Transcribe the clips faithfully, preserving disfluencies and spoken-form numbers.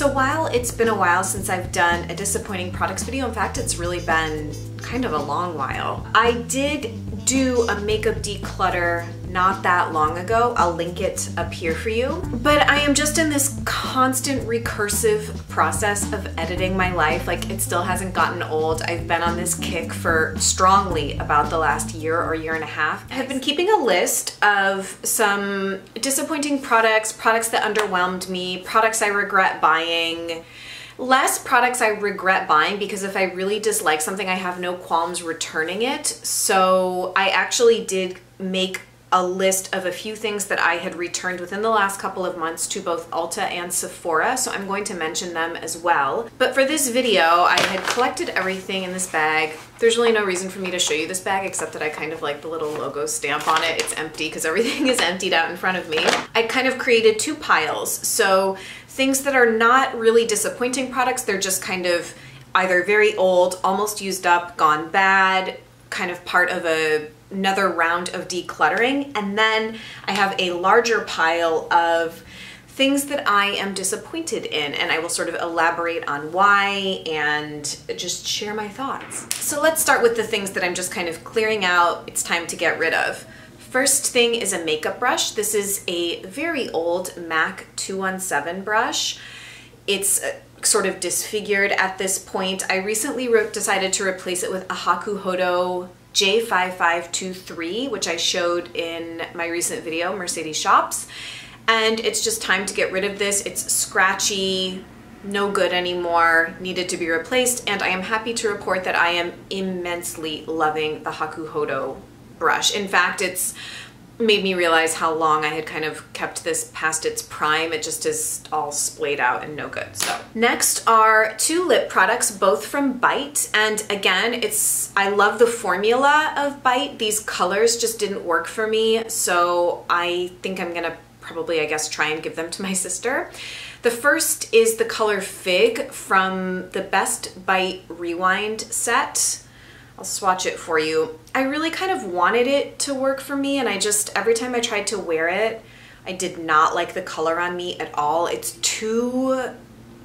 So while it's been a while since I've done a disappointing products video, in fact it's really been kind of a long while, I did do a makeup declutter not that long ago. I'll link it up here for you. But I am just in this constant recursive process of editing my life. Like, it still hasn't gotten old. I've been on this kick for strongly about the last year or year and a half. I've been keeping a list of some disappointing products, products that underwhelmed me, products I regret buying, less products I regret buying, because if I really dislike something, I have no qualms returning it. So I actually did make a list of a few things that I had returned within the last couple of months to both Ulta and Sephora, so I'm going to mention them as well. But for this video, I had collected everything in this bag. There's really no reason for me to show you this bag except that I kind of like the little logo stamp on it. It's empty because everything is emptied out in front of me. I kind of created two piles, so things that are not really disappointing products, they're just kind of either very old, almost used up, gone bad, kind of part of a another round of decluttering. And then I have a larger pile of things that I am disappointed in, and I will sort of elaborate on why and just share my thoughts. So let's start with the things that I'm just kind of clearing out. It's time to get rid of. First thing is a makeup brush. This is a very old MAC two one seven brush. It's sort of disfigured at this point. I recently wrote, decided to replace it with a Hakuholo J five five two three, which I showed in my recent video, Mercedes Shops, and it's just time to get rid of this. It's scratchy, no good anymore, needed to be replaced, and I am happy to report that I am immensely loving the Hakuholo brush. In fact, it's made me realize how long I had kind of kept this past its prime. It just is all splayed out and no good. So next are two lip products, both from Bite. And again, it's I love the formula of Bite. These colors just didn't work for me, so I think I'm gonna probably, I guess, try and give them to my sister. The first is the color Fig from the Best Bite Rewind set. I'll swatch it for you. I really kind of wanted it to work for me, and I just, every time I tried to wear it, I did not like the color on me at all. It's too,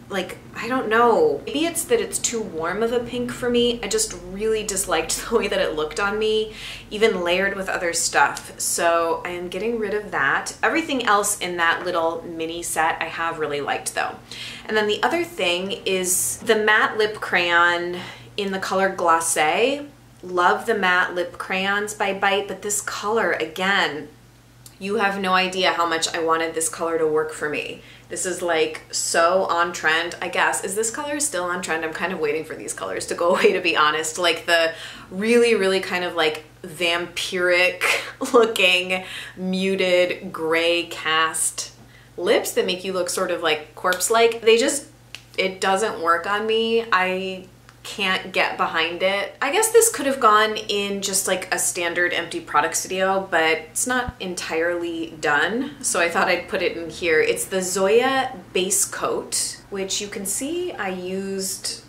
like, I don't know. Maybe it's that it's too warm of a pink for me. I just really disliked the way that it looked on me, even layered with other stuff. So I am getting rid of that. Everything else in that little mini set I have really liked though. And then the other thing is the matte lip crayon in the color Glacé. Love the matte lip crayons by Bite, but this color, again, you have no idea how much I wanted this color to work for me. This is like so on trend, I guess. Is this color still on trend? I'm kind of waiting for these colors to go away, to be honest. Like the really, really kind of like vampiric looking muted gray cast lips that make you look sort of like corpse-like. They just, it doesn't work on me. I can't get behind it. I guess this could have gone in just like a standard empty products video, but it's not entirely done, so I thought I'd put it in here. It's the Zoya base coat, which you can see I used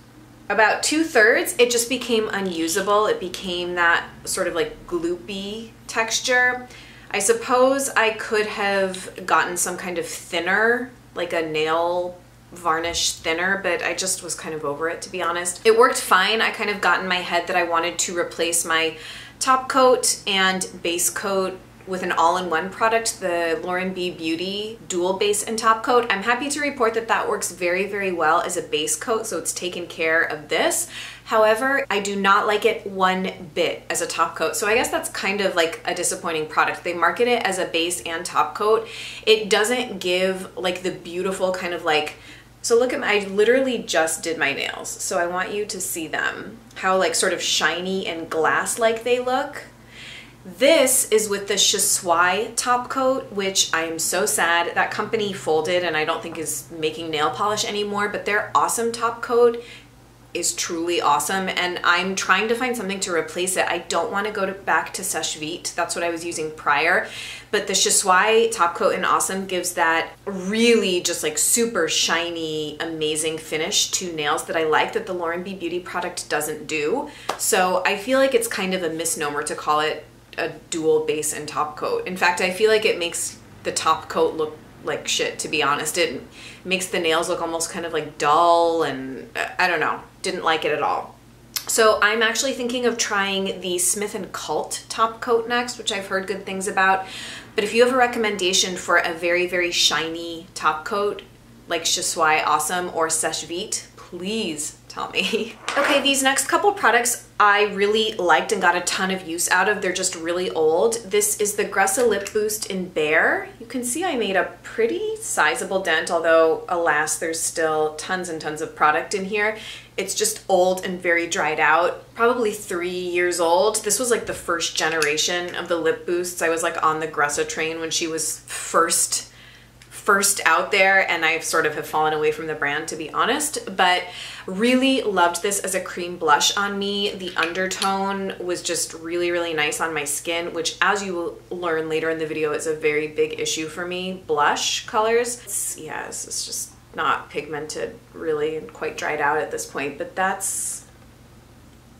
about two-thirds. It just became unusable. It became that sort of like gloopy texture. I suppose I could have gotten some kind of thinner, like a nail varnish thinner, but I just was kind of over it, to be honest. It worked fine. I kind of got in my head that I wanted to replace my top coat and base coat with an all-in-one product, the Lauren B Beauty dual base and top coat. I'm happy to report that that works very, very well as a base coat, so it's taken care of this. However, I do not like it one bit as a top coat, so I guess that's kind of like a disappointing product. They market it as a base and top coat. It doesn't give like the beautiful kind of like, so look at my, I literally just did my nails, so I want you to see them, how like sort of shiny and glass-like they look. This is with the Chisoy top coat, which I am so sad. That company folded and I don't think is making nail polish anymore, but their awesome top coat is truly awesome, and I'm trying to find something to replace it. I don't want to go to, back to Seche Vite. That's what I was using prior, but the Chisoy top coat in Awesome gives that really just like super shiny, amazing finish to nails that I like, that the Lauren B Beauty product doesn't do. So I feel like it's kind of a misnomer to call it a dual base and top coat. In fact, I feel like it makes the top coat look like shit, to be honest. It makes the nails look almost kind of like dull, and I don't know, didn't like it at all. So I'm actually thinking of trying the Smith and Cult top coat next, which I've heard good things about. But if you have a recommendation for a very, very shiny top coat, like Chisoy Awesome or Seche Vite, please tell me. Okay, these next couple products I really liked and got a ton of use out of. They're just really old. This is the Gressa Lip Boost in Bare. You can see I made a pretty sizable dent, although alas, there's still tons and tons of product in here. It's just old and very dried out, probably three years old. This was like the first generation of the lip boosts. I was like on the Gressa train when she was first first out there, and I sort of have fallen away from the brand, to be honest, but really loved this as a cream blush on me. The undertone was just really, really nice on my skin, which, as you will learn later in the video, is a very big issue for me, blush colors. It's, yeah, it's, it's just not pigmented really and quite dried out at this point, but that's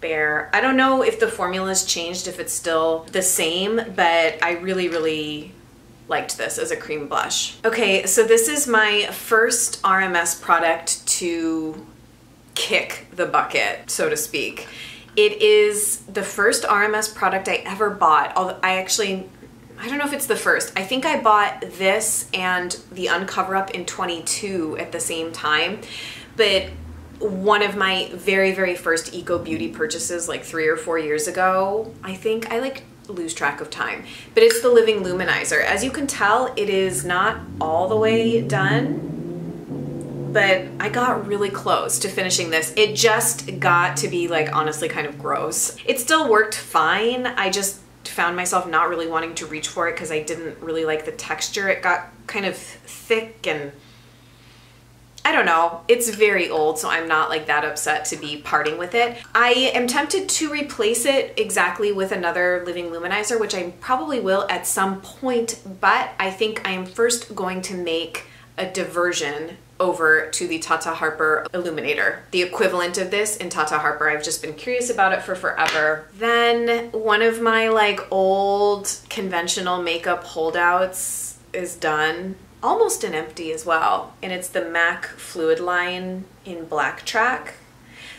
Bare. I don't know if the formula's changed, if it's still the same, but I really, really liked this as a cream blush. Okay, so this is my first R M S product to kick the bucket, so to speak. It is the first R M S product I ever bought. I actually, I don't know if it's the first. I think I bought this and the Uncover Up in twenty-two at the same time, but one of my very, very first Eco Beauty purchases, like three or four years ago, I think. I like lose track of time, but it's the Living Luminizer. As you can tell, it is not all the way done, but I got really close to finishing this. It just got to be like honestly kind of gross. It still worked fine. I just found myself not really wanting to reach for it because I didn't really like the texture. It got kind of thick, and I don't know, it's very old, so I'm not like that upset to be parting with it. I am tempted to replace it exactly with another Living Luminizer, which I probably will at some point, but I think I am first going to make a diversion over to the Tata Harper Illuminator, the equivalent of this in Tata Harper. I've just been curious about it for forever. Then one of my like old conventional makeup holdouts is done. Almost an empty as well, and it's the M A C Fluid line in Black Track.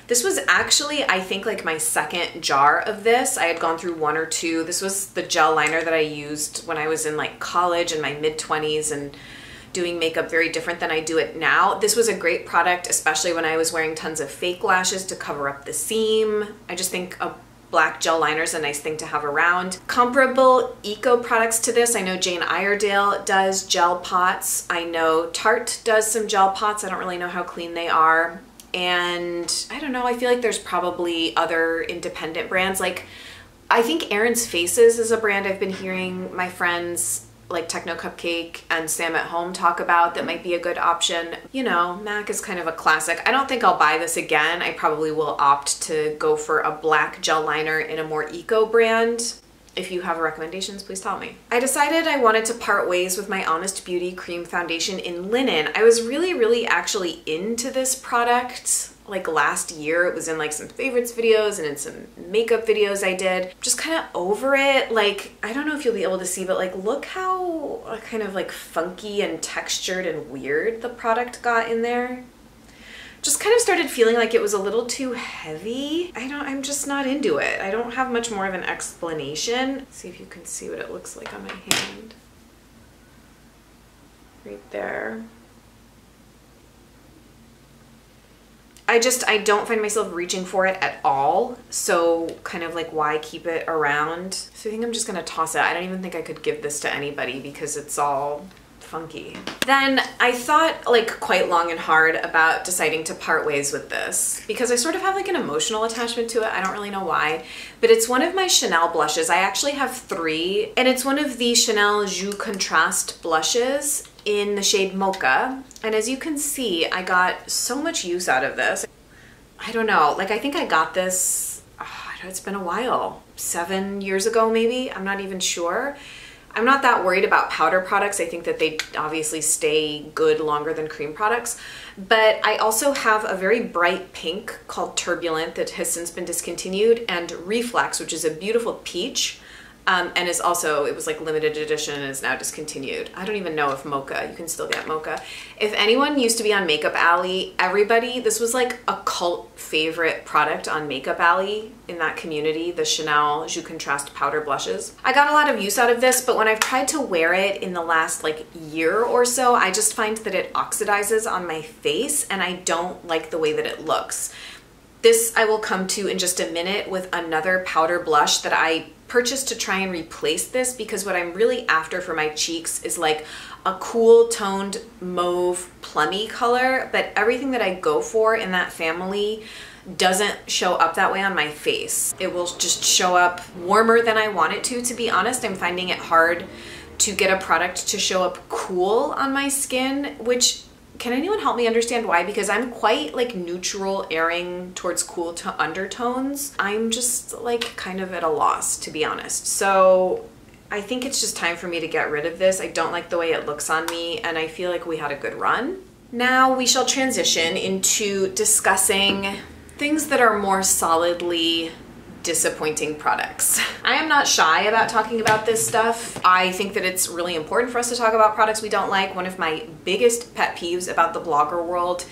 This was actually, I think, like my second jar of this. I had gone through one or two. This was the gel liner that I used when I was in like college in my mid twenties and doing makeup very different than I do it now. This was a great product, especially when I was wearing tons of fake lashes to cover up the seam. I just think a black gel liner is a nice thing to have around. Comparable eco products to this, I know Jane Iredale does gel pots. I know Tarte does some gel pots. I don't really know how clean they are. And I don't know, I feel like there's probably other independent brands. Like, I think Aaron's Faces is a brand I've been hearing my friends like Techno Cupcake and Sam at Home talk about that might be a good option. You know, M A C is kind of a classic. I don't think I'll buy this again. I probably will opt to go for a black gel liner in a more eco brand. If you have recommendations, please tell me. I decided I wanted to part ways with my Honest Beauty Cream Foundation in Linen. I was really, really actually into this product like last year. It was in like some favorites videos and in some makeup videos I did. Just kind of over it. Like, I don't know if you'll be able to see, but like, look how kind of like funky and textured and weird the product got in there. Just kind of started feeling like it was a little too heavy. I don't, I'm just not into it. I don't have much more of an explanation. Let's see if you can see what it looks like on my hand. Right there. I just, I don't find myself reaching for it at all. So kind of like, why keep it around? So I think I'm just gonna toss it. I don't even think I could give this to anybody because it's all funky. Then I thought like quite long and hard about deciding to part ways with this because I sort of have like an emotional attachment to it. I don't really know why, but it's one of my Chanel blushes. I actually have three, and it's one of the Chanel Joue Contrast blushes in the shade Mocha. And as you can see, I got so much use out of this. I don't know, like I think I got this, oh, I don't, it's been a while, seven years ago maybe, I'm not even sure. I'm not that worried about powder products. I think that they obviously stay good longer than cream products, but I also have a very bright pink called Turbulent that has since been discontinued, and Reflex, which is a beautiful peach. Um, and is also, it was like limited edition and is now discontinued. I don't even know if Mocha, you can still get Mocha. If anyone used to be on Makeup Alley, everybody, this was like a cult favorite product on Makeup Alley in that community, the Chanel Joue Contrast powder blushes. I got a lot of use out of this, but when I've tried to wear it in the last like year or so, I just find that it oxidizes on my face and I don't like the way that it looks. This I will come to in just a minute with another powder blush that I purchased to try and replace this, because what I'm really after for my cheeks is like a cool toned mauve plummy color, but everything that I go for in that family doesn't show up that way on my face. It will just show up warmer than I want it to. To be honest, I'm finding it hard to get a product to show up cool on my skin, which, can anyone help me understand why? Because I'm quite like neutral, airing towards cool to undertones. I'm just like kind of at a loss, to be honest. So I think it's just time for me to get rid of this. I don't like the way it looks on me and I feel like we had a good run. Now we shall transition into discussing things that are more solidly disappointing products. I am not shy about talking about this stuff. I think that it's really important for us to talk about products we don't like. One of my biggest pet peeves about the blogger world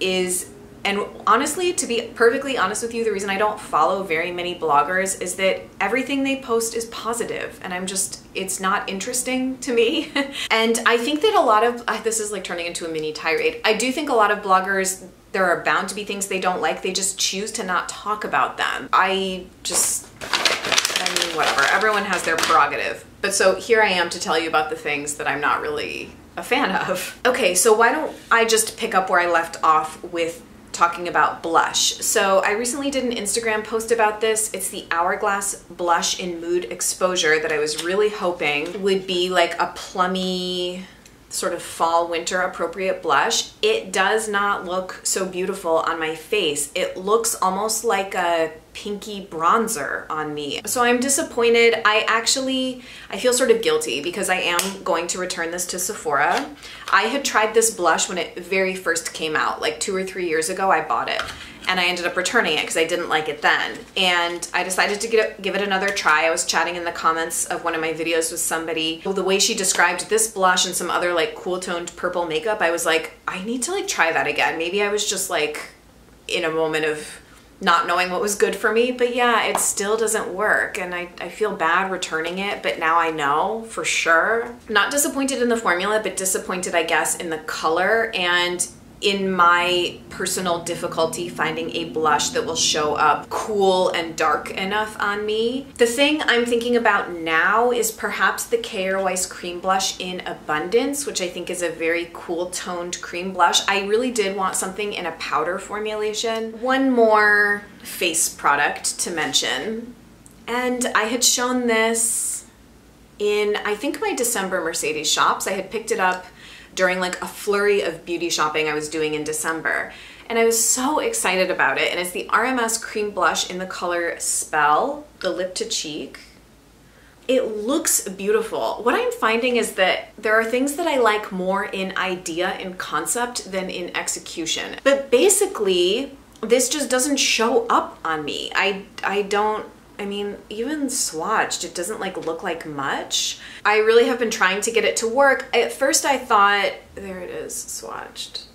is, and honestly, to be perfectly honest with you, the reason I don't follow very many bloggers is that everything they post is positive and I'm just, it's not interesting to me. And I think that a lot of, uh, this is like turning into a mini tirade. I do think a lot of bloggers, there are bound to be things they don't like. They just choose to not talk about them. I just, I mean, whatever. Everyone has their prerogative. But so here I am to tell you about the things that I'm not really a fan of. Okay, so why don't I just pick up where I left off with talking about blush. So I recently did an Instagram post about this. It's the Hourglass Blush in Mood Exposure that I was really hoping would be like a plummy, sort of fall winter appropriate blush. It does not look so beautiful on my face. It looks almost like a pinky bronzer on me. So I'm disappointed. I actually, I feel sort of guilty because I am going to return this to Sephora. I had tried this blush when it very first came out, like two or three years ago, I bought it. And I ended up returning it because I didn't like it then. And I decided to get, give it another try. I was chatting in the comments of one of my videos with somebody. Well, the way she described this blush and some other like cool toned purple makeup, I was like, I need to like try that again. Maybe I was just like in a moment of not knowing what was good for me, but yeah, it still doesn't work. And I, I feel bad returning it, but now I know for sure. Not disappointed in the formula, but disappointed, I guess, in the color and in my personal difficulty finding a blush that will show up cool and dark enough on me. The thing I'm thinking about now is perhaps the K Cream Cream Blush in Abundance, which I think is a very cool toned cream blush. I really did want something in a powder formulation. One more face product to mention, and I had shown this in, I think, my December Mercedes shops. I had picked it up during like a flurry of beauty shopping I was doing in December. And I was so excited about it. And it's the R M S cream blush in the color Spell, the lip to cheek. It looks beautiful. What I'm finding is that there are things that I like more in idea and concept than in execution. But basically, this just doesn't show up on me. I, I don't, I mean, even swatched, it doesn't like look like much. I really have been trying to get it to work. At first I thought, there it is, swatched.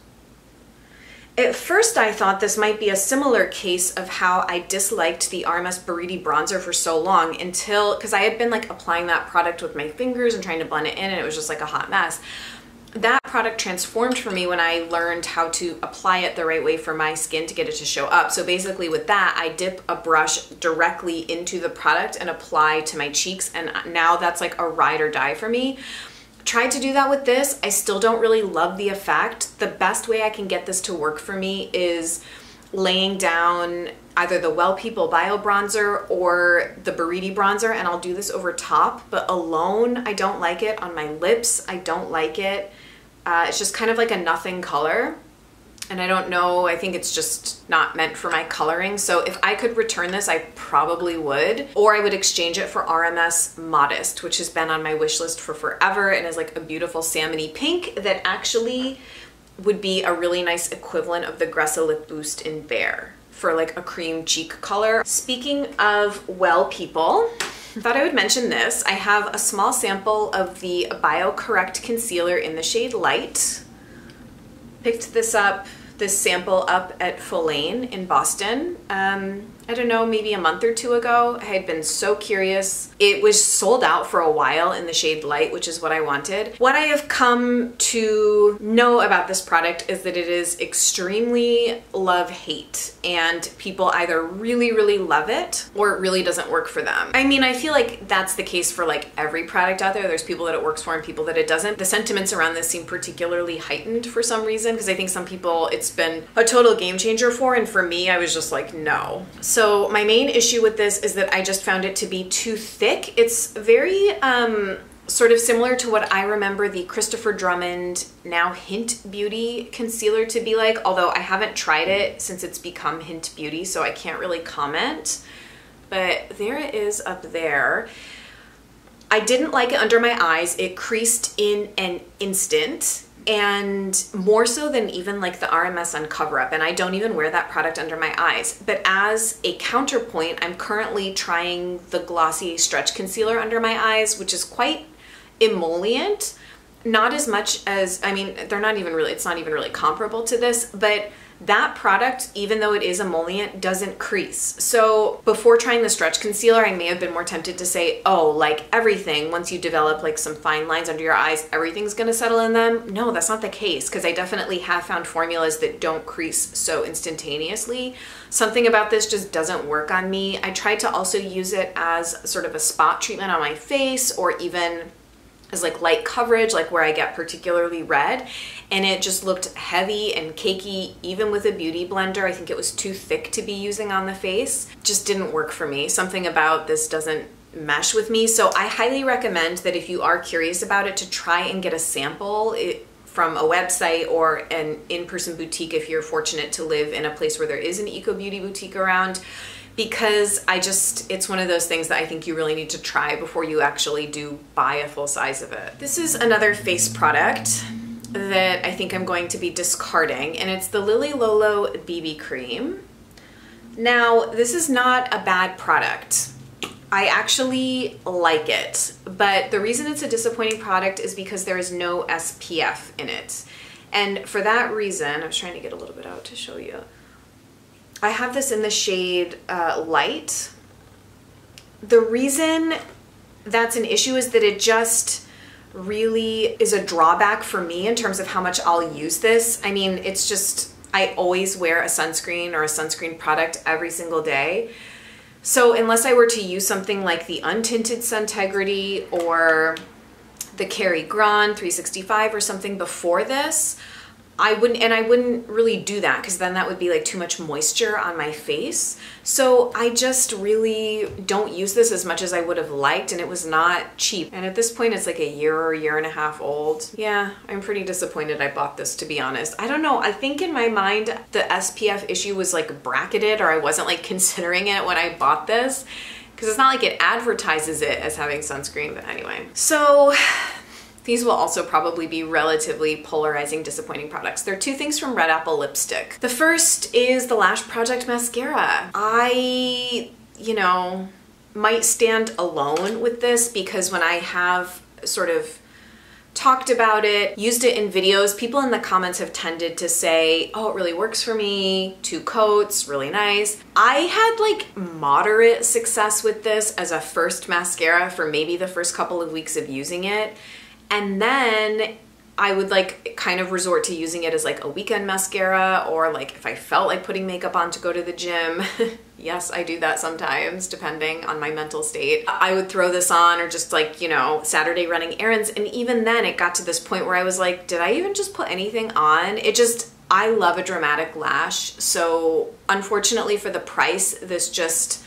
At first I thought this might be a similar case of how I disliked the R M S Buriti bronzer for so long, until, because I had been like applying that product with my fingers and trying to blend it in and it was just like a hot mess. That product transformed for me when I learned how to apply it the right way for my skin to get it to show up. So basically with that, I dip a brush directly into the product and apply to my cheeks. And now that's like a ride or die for me. Tried to do that with this. I still don't really love the effect. The best way I can get this to work for me is laying down either the Well People Bio Bronzer or the Buriti Bronzer, and I'll do this over top, but alone, I don't like it. On my lips, I don't like it. Uh, it's just kind of like a nothing color, and I don't know, I think it's just not meant for my coloring. So if I could return this, I probably would, or I would exchange it for R M S Modest, which has been on my wish list for forever and is like a beautiful salmony pink that actually would be a really nice equivalent of the Gressa Lip Boost in Bare for like a cream cheek color. Speaking of Well People, I thought I would mention this. I have a small sample of the BioCorrect Concealer in the shade Light. Picked this up, this sample up at Follain in Boston. Um, I don't know, maybe a month or two ago. I had been so curious. It was sold out for a while in the shade Light, which is what I wanted. What I have come to know about this product is that it is extremely love-hate, and people either really, really love it or it really doesn't work for them. I mean, I feel like that's the case for like every product out there. There's people that it works for and people that it doesn't. The sentiments around this seem particularly heightened for some reason, because I think some people it's been a total game changer for, and for me, I was just like, no. So So my main issue with this is that I just found it to be too thick. It's very um, sort of similar to what I remember the Christopher Drummond, now Hint Beauty concealer to be like, although I haven't tried it since it's become Hint Beauty, so I can't really comment. But there it is up there. I didn't like it under my eyes. It creased in an instant. And more so than even like the R M S on Cover Up, and I don't even wear that product under my eyes. But as a counterpoint, I'm currently trying the Glossy Stretch Concealer under my eyes, which is quite emollient. Not as much as, I mean, they're not even really, it's not even really comparable to this, but that product, even though it is emollient, doesn't crease. So before trying the Stretch Concealer, I may have been more tempted to say, oh, like everything, once you develop like some fine lines under your eyes, everything's gonna settle in them. No, that's not the case, because I definitely have found formulas that don't crease so instantaneously. Something about this just doesn't work on me. I tried to also use it as sort of a spot treatment on my face, or even as like light coverage, like where I get particularly red, and it just looked heavy and cakey even with a beauty blender. I think it was too thick to be using on the face. Just didn't work for me. Something about this doesn't mesh with me. So I highly recommend that if you are curious about it, to try and get a sample from a website or an in-person boutique if you're fortunate to live in a place where there is an eco beauty boutique around. Because I just, it's one of those things that I think you really need to try before you actually do buy a full size of it. This is another face product that I think I'm going to be discarding, and it's the Lily Lolo B B Cream. Now, this is not a bad product. I actually like it, but the reason it's a disappointing product is because there is no S P F in it. And for that reason, I was trying to get a little bit out to show you. I have this in the shade uh, Light. The reason that's an issue is that it just really is a drawback for me in terms of how much I'll use this. I mean, it's just, I always wear a sunscreen or a sunscreen product every single day. So unless I were to use something like the Untinted Suntegrity or the Cary Grant three sixty-five or something before this, I wouldn't, and I wouldn't really do that, because then that would be like too much moisture on my face. So I just really don't use this as much as I would have liked, and it was not cheap. And at this point, it's like a year or a year and a half old. Yeah, I'm pretty disappointed I bought this, to be honest. I don't know, I think in my mind, the S P F issue was like bracketed, or I wasn't like considering it when I bought this, because it's not like it advertises it as having sunscreen, but anyway. So these will also probably be relatively polarizing, disappointing products. There are two things from Red Apple Lipstick. The first is the Lash Project Mascara. I, you know, might stand alone with this, because when I have sort of talked about it, used it in videos, people in the comments have tended to say, oh, it really works for me, two coats, really nice. I had like moderate success with this as a first mascara for maybe the first couple of weeks of using it. And then I would like kind of resort to using it as like a weekend mascara, or like if I felt like putting makeup on to go to the gym. Yes, I do that sometimes, depending on my mental state. I would throw this on, or just like, you know, Saturday running errands. And even then it got to this point where I was like, did I even just put anything on? It just, I love a dramatic lash. So unfortunately for the price, this just,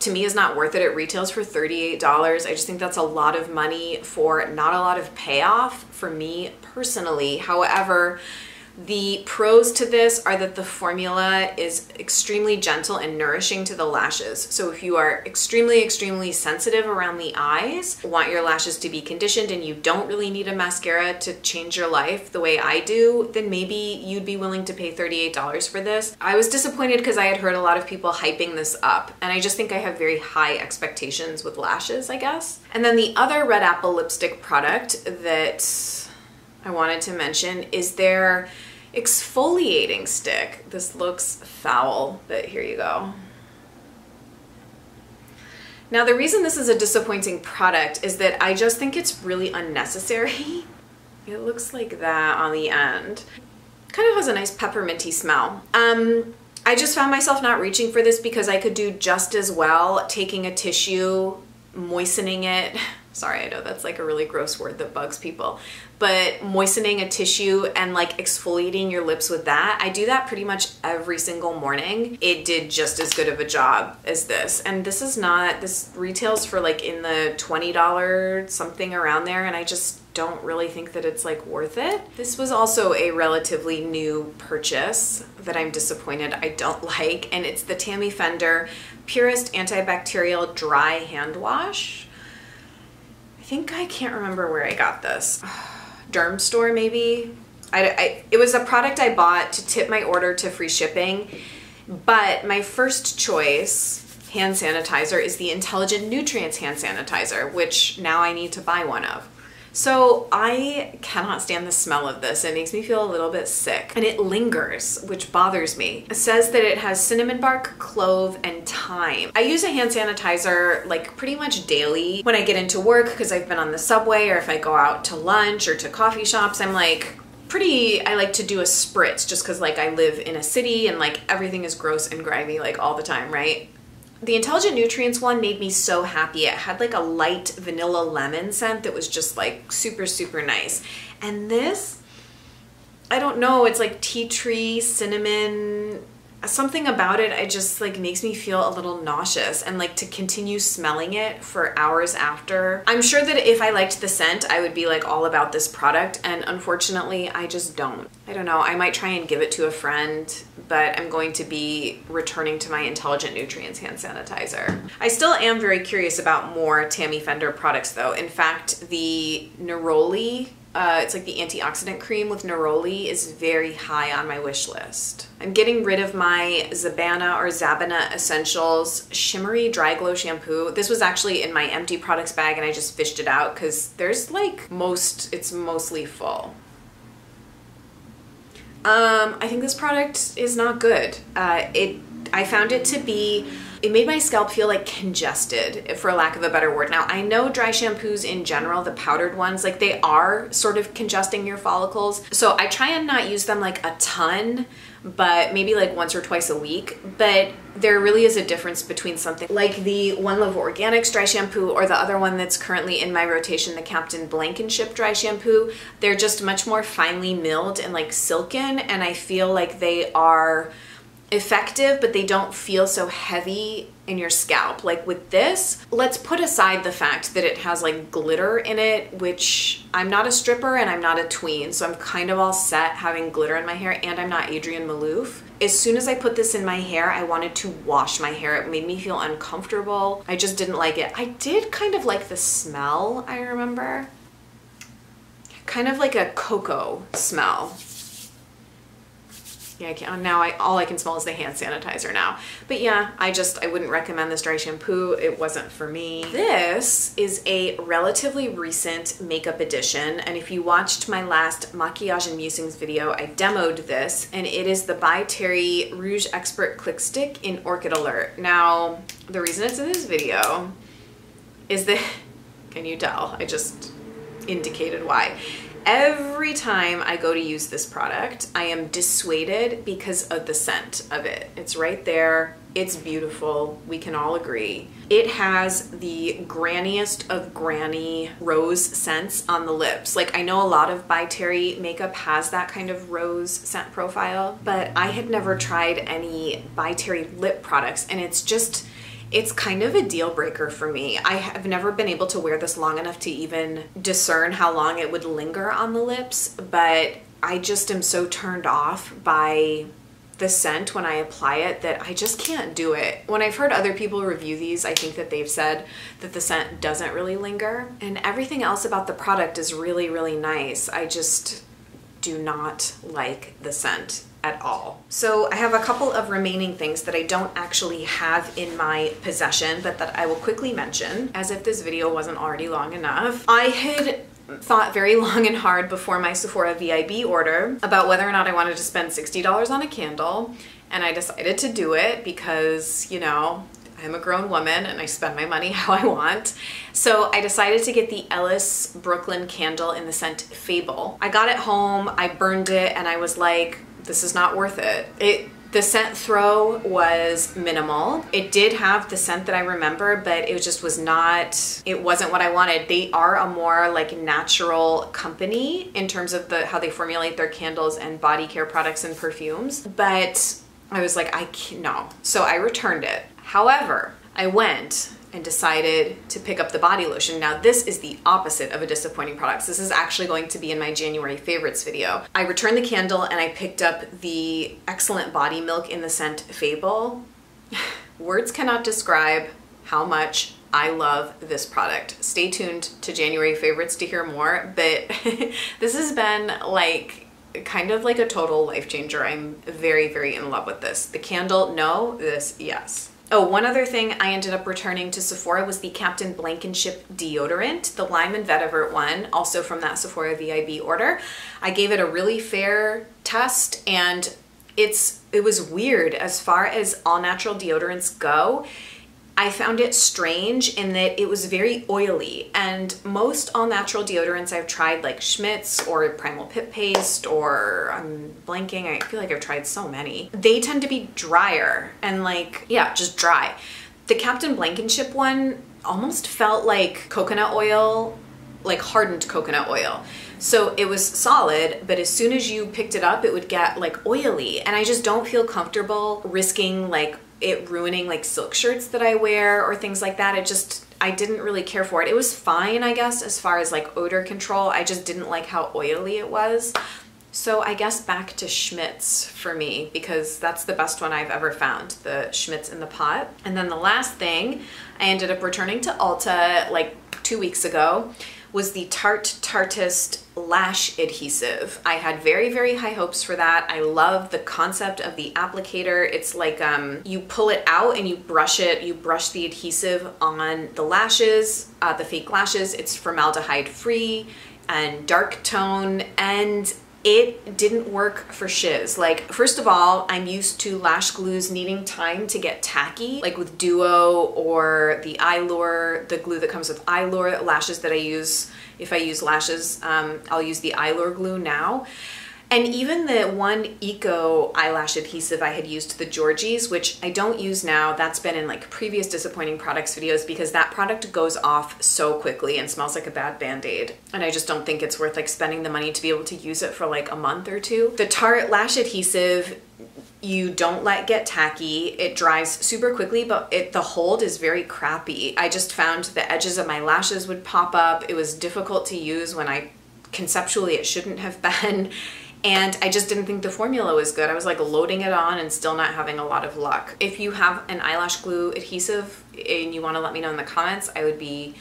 to me, is not worth it. It retails for thirty-eight dollars. I just think that's a lot of money for not a lot of payoff for me personally. However, The pros to this are that the formula is extremely gentle and nourishing to the lashes. So if you are extremely, extremely sensitive around the eyes, want your lashes to be conditioned, and you don't really need a mascara to change your life the way I do, then maybe you'd be willing to pay thirty-eight dollars for this. I was disappointed because I had heard a lot of people hyping this up, and I just think I have very high expectations with lashes, I guess. And then the other Red Apple Lipstick product that I wanted to mention is their exfoliating stick. This looks foul, but here you go. Now, the reason this is a disappointing product is that I just think it's really unnecessary. It looks like that on the end. Kind of has a nice pepperminty smell. Um, I just found myself not reaching for this because I could do just as well taking a tissue, moistening it. Sorry, I know that's like a really gross word that bugs people, but moistening a tissue and like exfoliating your lips with that. I do that pretty much every single morning. It did just as good of a job as this. And this is not, this retails for like in the twenty dollars something around there, and I just don't really think that it's like worth it. This was also a relatively new purchase that I'm disappointed I don't like, and it's the Tammy Fender Purest Antibacterial Dry Hand Wash. I think I can't remember where I got this. Derm store maybe? I, I, it was a product I bought to tip my order to free shipping, but my first choice hand sanitizer is the Intelligent Nutrients hand sanitizer, which now I need to buy one of. So I cannot stand the smell of this. It makes me feel a little bit sick, and it lingers, which bothers me. It says that it has cinnamon bark, clove, and thyme. I use a hand sanitizer like pretty much daily when I get into work because I've been on the subway, or if I go out to lunch or to coffee shops. I'm like pretty, I like to do a spritz just because like I live in a city and like everything is gross and grimy like all the time, right? The Intelligent Nutrients one made me so happy. It had like a light vanilla lemon scent that was just like super, super nice. And this, I don't know, it's like tea tree, cinnamon, something about it, I just like makes me feel a little nauseous, and like to continue smelling it for hours after. I'm sure that if I liked the scent, I would be like all about this product, and unfortunately I just don't. I don't know, I might try and give it to a friend, but I'm going to be returning to my Intelligent Nutrients hand sanitizer. I still am very curious about more Tammy Fender products though. In fact, the neroli, Uh, it's like the antioxidant cream with neroli, is very high on my wish list. I'm getting rid of my Zabana or Zabana Essentials Shimmery Dry Glow Shampoo. This was actually in my empty products bag and I just fished it out because there's like most, it's mostly full. Um, I think this product is not good. Uh, it, I found it to be It made my scalp feel like congested, for lack of a better word. Now, I know dry shampoos in general, the powdered ones, like they are sort of congesting your follicles. So I try and not use them like a ton, but maybe like once or twice a week. But there really is a difference between something like the One Love Organics dry shampoo or the other one that's currently in my rotation, the Captain Blankenship dry shampoo. They're just much more finely milled and like silken, and I feel like they are effective, but they don't feel so heavy in your scalp. Like with this, let's put aside the fact that it has like glitter in it, which I'm not a stripper and I'm not a tween, so I'm kind of all set having glitter in my hair, and I'm not Adrienne Malouf. As soon as I put this in my hair, I wanted to wash my hair. It made me feel uncomfortable. I just didn't like it. I did kind of like the smell, I remember. Kind of like a cocoa smell. Yeah, I can't, now I, all I can smell is the hand sanitizer now. But yeah, I just, I wouldn't recommend this dry shampoo. It wasn't for me. This is a relatively recent makeup edition, and if you watched my last Maquillage and Musings video, I demoed this, and it is the By Terry Rouge Expert Click Stick in Orchid Alert. Now, the reason it's in this video is that, can you tell? I just indicated why. Every time I go to use this product, I am dissuaded because of the scent of it. It's right there. It's beautiful. We can all agree. It has the granniest of granny rose scents on the lips. Like, I know a lot of By Terry makeup has that kind of rose scent profile, but I had never tried any By Terry lip products, and it's just, it's kind of a deal breaker for me. I have never been able to wear this long enough to even discern how long it would linger on the lips, but I just am so turned off by the scent when I apply it that I just can't do it. When I've heard other people review these, I think that they've said that the scent doesn't really linger, and everything else about the product is really, really nice. I just do not like the scent at all. So I have a couple of remaining things that I don't actually have in my possession, but that I will quickly mention, as if this video wasn't already long enough. I had thought very long and hard before my Sephora V I B order about whether or not I wanted to spend sixty dollars on a candle, and I decided to do it because, you know, I'm a grown woman and I spend my money how I want. So I decided to get the Ellis Brooklyn candle in the scent Fable. I got it home, I burned it, and I was like, this is not worth it. It The scent throw was minimal. It did have the scent that I remember, but it just was not, it wasn't what I wanted. They are a more like natural company in terms of the how they formulate their candles and body care products and perfumes. But I was like, I can't, no. So I returned it. However, I went and decided to pick up the body lotion. Now this is the opposite of a disappointing product. This is actually going to be in my January favorites video. I returned the candle and I picked up the excellent body milk in the scent Fable. Words cannot describe how much I love this product. Stay tuned to January favorites to hear more, but this has been like kind of like a total life changer. I'm very, very in love with this. The candle, no, this, yes. Oh, one other thing I ended up returning to Sephora was the Captain Blankenship deodorant, the lime and vetiver one, also from that Sephora V I B order. I gave it a really fair test, and it's it was weird as far as all natural deodorants go. I found it strange in that it was very oily, and most all natural deodorants I've tried, like Schmidt's or Primal Pit Paste, or I'm blanking, I feel like I've tried so many, they tend to be drier and like, yeah, just dry. The Captain Blankenship one almost felt like coconut oil, like hardened coconut oil. So it was solid, but as soon as you picked it up, it would get like oily, and I just don't feel comfortable risking like it ruining like silk shirts that I wear or things like that. It just, I didn't really care for it. It was fine, I guess, as far as like odor control. I just didn't like how oily it was. So I guess back to Schmidt's for me, because that's the best one I've ever found, the Schmidt's in the pot. And then the last thing, I ended up returning to Ulta like two weeks ago, was the Tarte Tartist Lash Adhesive. I had very, very high hopes for that. I love the concept of the applicator. It's like um, you pull it out and you brush it, you brush the adhesive on the lashes, uh, the fake lashes. It's formaldehyde free and dark tone, and it didn't work for shiz. Like, first of all, I'm used to lash glues needing time to get tacky, like with Duo or the Eylure, the glue that comes with Eylure, lashes that I use. If I use lashes, um, I'll use the Eylure glue now. And even the one Eco eyelash adhesive I had used, the Georgie's, which I don't use now, that's been in like previous disappointing products videos because that product goes off so quickly and smells like a bad Band-Aid. And I just don't think it's worth like spending the money to be able to use it for like a month or two. The Tarte lash adhesive, you don't let get tacky. It dries super quickly, but it, the hold is very crappy. I just found the edges of my lashes would pop up. It was difficult to use when I, conceptually it shouldn't have been. And I just didn't think the formula was good. I was like loading it on and still not having a lot of luck. If you have an eyelash glue adhesive and you want to let me know in the comments, I would be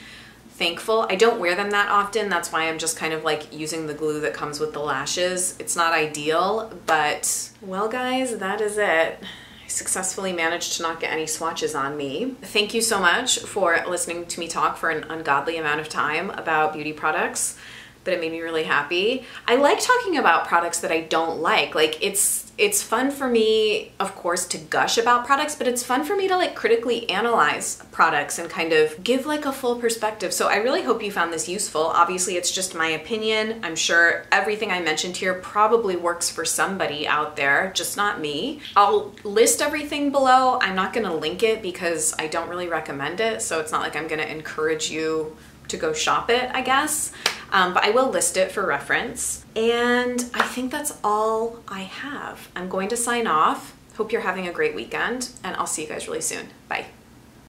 thankful. I don't wear them that often. That's why I'm just kind of like using the glue that comes with the lashes. It's not ideal, but well guys, that is it. Successfully managed to not get any swatches on me. Thank you so much for listening to me talk for an ungodly amount of time about beauty products, but it made me really happy. I like talking about products that I don't like. Like it's it's fun for me, of course, to gush about products, but it's fun for me to like critically analyze products and kind of give like a full perspective. So I really hope you found this useful. Obviously it's just my opinion. I'm sure everything I mentioned here probably works for somebody out there, just not me. I'll list everything below. I'm not gonna link it because I don't really recommend it. So it's not like I'm gonna encourage you to go shop it, I guess. Um, but I will list it for reference. And I think that's all I have. I'm going to sign off. Hope you're having a great weekend, and I'll see you guys really soon. Bye.